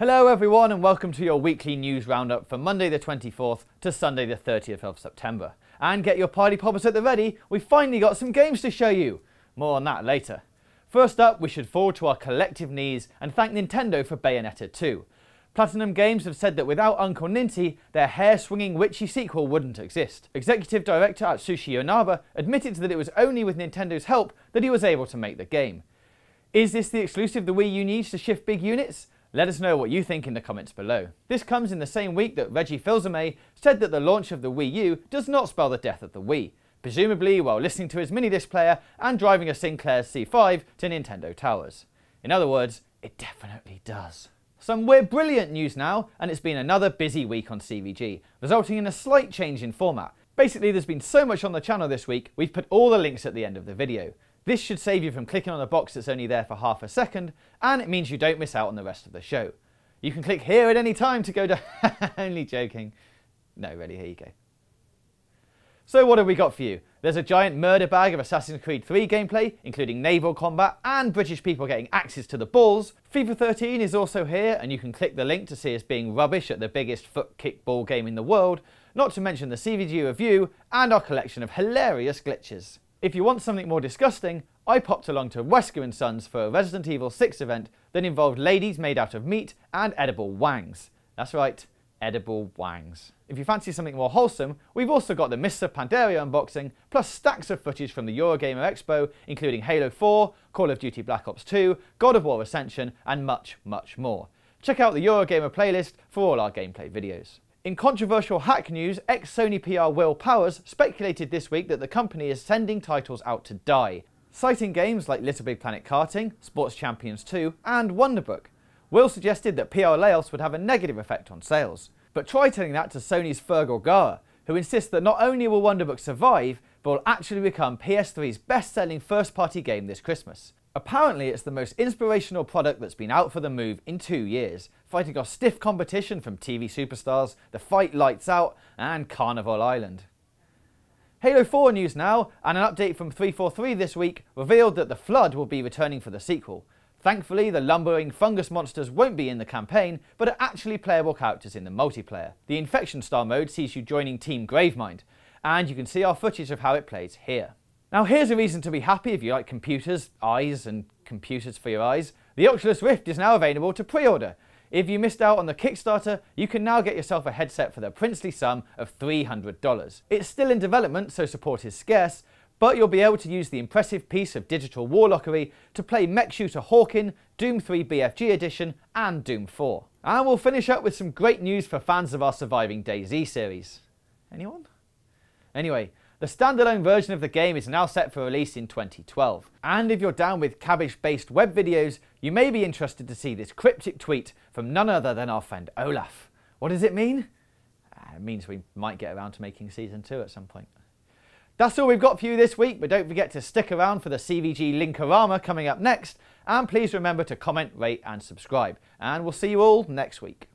Hello everyone and welcome to your weekly news roundup for Monday the 24th to Sunday the 30th of September. And get your party poppers at the ready, we've finally got some games to show you. More on that later. First up, we should fall to our collective knees and thank Nintendo for Bayonetta 2. Platinum Games have said that without Uncle Ninty, their hair-swinging witchy sequel wouldn't exist. Executive Director Atsushi Inaba admitted that it was only with Nintendo's help that he was able to make the game. Is this the exclusive the Wii U needs to shift big units? Let us know what you think in the comments below. This comes in the same week that Reggie Fils-Aimé said that the launch of the Wii U does not spell the death of the Wii, presumably while listening to his mini-disc player and driving a Sinclair C5 to Nintendo Towers. In other words, it definitely does. Some weird brilliant news now, and it's been another busy week on CVG, resulting in a slight change in format. Basically, there's been so much on the channel this week, we've put all the links at the end of the video. This should save you from clicking on a box that's only there for half a second, and it means you don't miss out on the rest of the show. You can click here at any time to go to... Only joking. No, really, here you go. So what have we got for you? There's a giant murder bag of Assassin's Creed 3 gameplay, including naval combat and British people getting axes to the balls. FIFA 13 is also here, and you can click the link to see us being rubbish at the biggest foot kick ball game in the world, not to mention the CVG review and our collection of hilarious glitches. If you want something more disgusting, I popped along to Wesker and Sons for a Resident Evil 6 event that involved ladies made out of meat and edible wangs. That's right, edible wangs. If you fancy something more wholesome, we've also got the Mists of Pandaria unboxing, plus stacks of footage from the Eurogamer Expo, including Halo 4, Call of Duty Black Ops 2, God of War Ascension, and much, much more. Check out the Eurogamer playlist for all our gameplay videos. In controversial hack news, ex-Sony PR Will Powers speculated this week that the company is sending titles out to die, citing games like LittleBigPlanet Karting, Sports Champions 2 and Wonderbook. Will suggested that PR layoffs would have a negative effect on sales. But try telling that to Sony's Fergal Gara, who insists that not only will Wonderbook survive, but will actually become PS3's best-selling first-party game this Christmas. Apparently it's the most inspirational product that's been out for the move in 2 years, fighting off stiff competition from TV superstars, The Fight Lights Out and Carnival Island. Halo 4 news now, and an update from 343 this week revealed that The Flood will be returning for the sequel. Thankfully, the lumbering fungus monsters won't be in the campaign, but are actually playable characters in the multiplayer. The Infection Star mode sees you joining Team Gravemind, and you can see our footage of how it plays here. Now here's a reason to be happy if you like computers, eyes, and computers for your eyes. The Oculus Rift is now available to pre-order. If you missed out on the Kickstarter, you can now get yourself a headset for the princely sum of $300. It's still in development, so support is scarce, but you'll be able to use the impressive piece of digital warlockery to play mech shooter Hawken, Doom 3 BFG Edition, and Doom 4. And we'll finish up with some great news for fans of our surviving DayZ series. Anyone? Anyway. The standalone version of the game is now set for release in 2012, and if you're down with cabbage-based web videos, you may be interested to see this cryptic tweet from none other than our friend Olaf. What does it mean? It means we might get around to making Season 2 at some point. That's all we've got for you this week, but don't forget to stick around for the CVG Linkarama coming up next, and please remember to comment, rate and subscribe, and we'll see you all next week.